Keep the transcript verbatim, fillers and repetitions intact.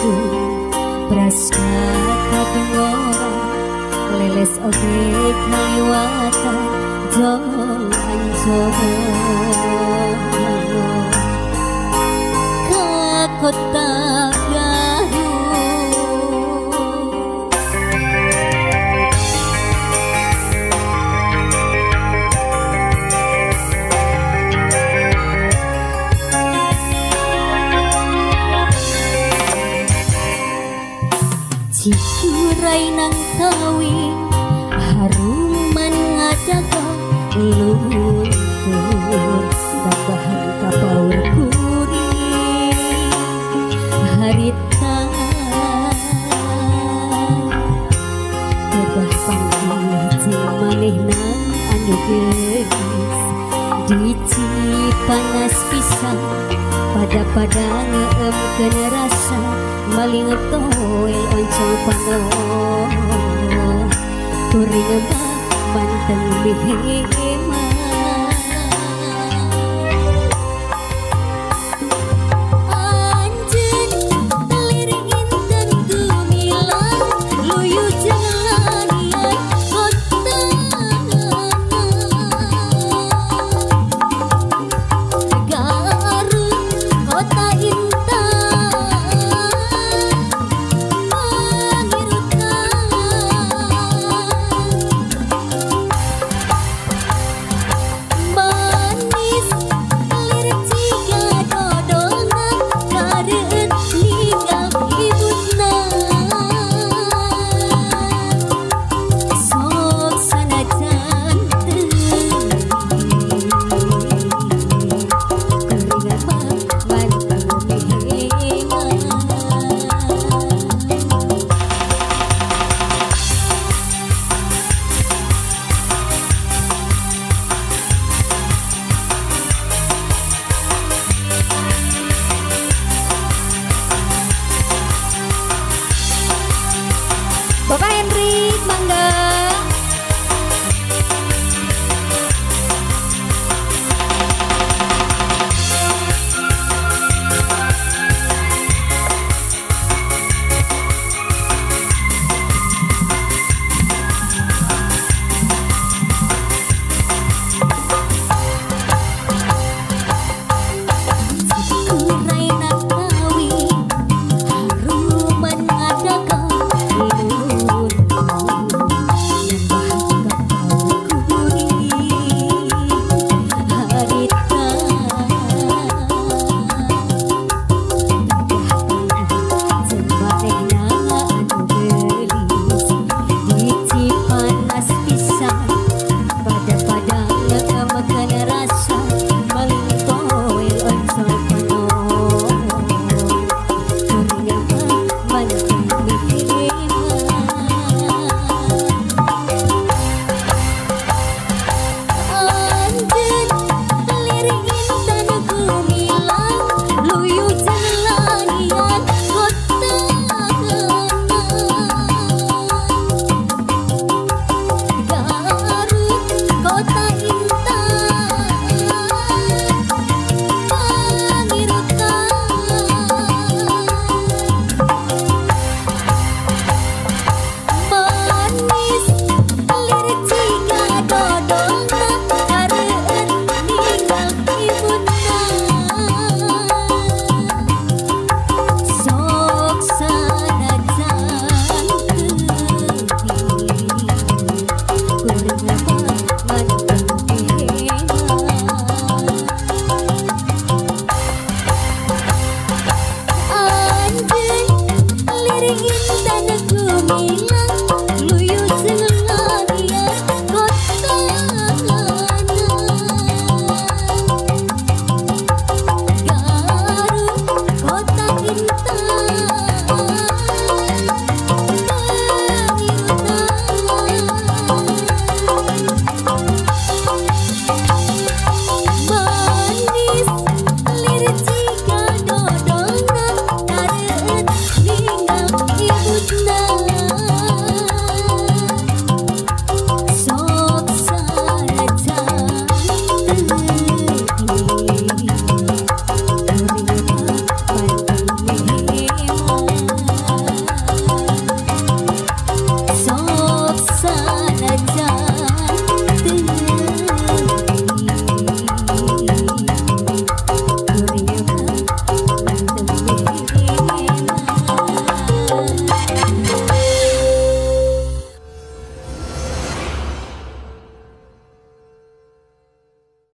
aku prasmata dongo leles oge kaliwata dolan jowo kakota Cikurai nang sawi harum mangadaga luhur babahan kapaur kuri harita bebah panggil malih nang anu gelis dici panas pisang pada padang em generasa maling toel oncol panon turing bah banteng bihema anjen liring inten gumilang luyu jalan kota Garut kota Terima kasih.